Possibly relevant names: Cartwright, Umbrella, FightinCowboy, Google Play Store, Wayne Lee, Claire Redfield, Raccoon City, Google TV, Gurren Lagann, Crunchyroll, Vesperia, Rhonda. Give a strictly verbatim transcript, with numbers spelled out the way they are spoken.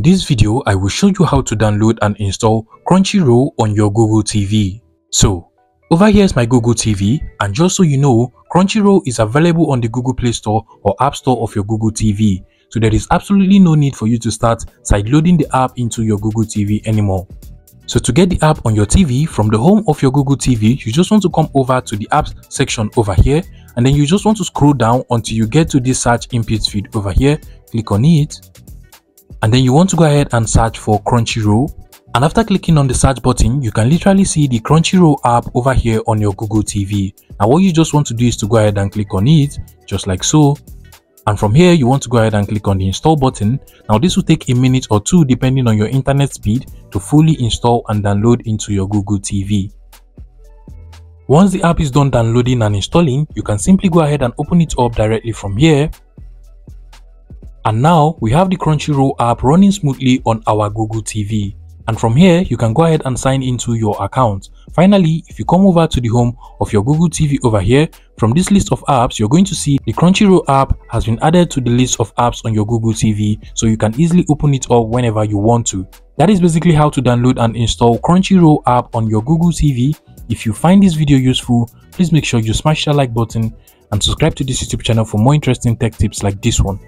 In this video, I will show you how to download and install Crunchyroll on your Google T V. So, over here is my Google T V, and just so you know, Crunchyroll is available on the Google Play Store or App Store of your Google T V, so there is absolutely no need for you to start sideloading the app into your Google T V anymore. So to get the app on your T V, from the home of your Google T V, you just want to come over to the apps section over here, and then you just want to scroll down until you get to this search input field over here, click on it, and then you want to go ahead and search for Crunchyroll. And after clicking on the search button, you can literally see the Crunchyroll app over here on your Google T V. Now what you just want to do is to go ahead and click on it, just like so. And from here, you want to go ahead and click on the install button. Now this will take a minute or two depending on your internet speed to fully install and download into your Google T V. Once the app is done downloading and installing, you can simply go ahead and open it up directly from here. And now we have the Crunchyroll app running smoothly on our Google T V. And from here, you can go ahead and sign into your account. Finally, if you come over to the home of your Google T V over here, from this list of apps, you're going to see the Crunchyroll app has been added to the list of apps on your Google T V, so you can easily open it up whenever you want to. That is basically how to download and install Crunchyroll app on your Google T V. If you find this video useful, please make sure you smash the like button and subscribe to this YouTube channel for more interesting tech tips like this one.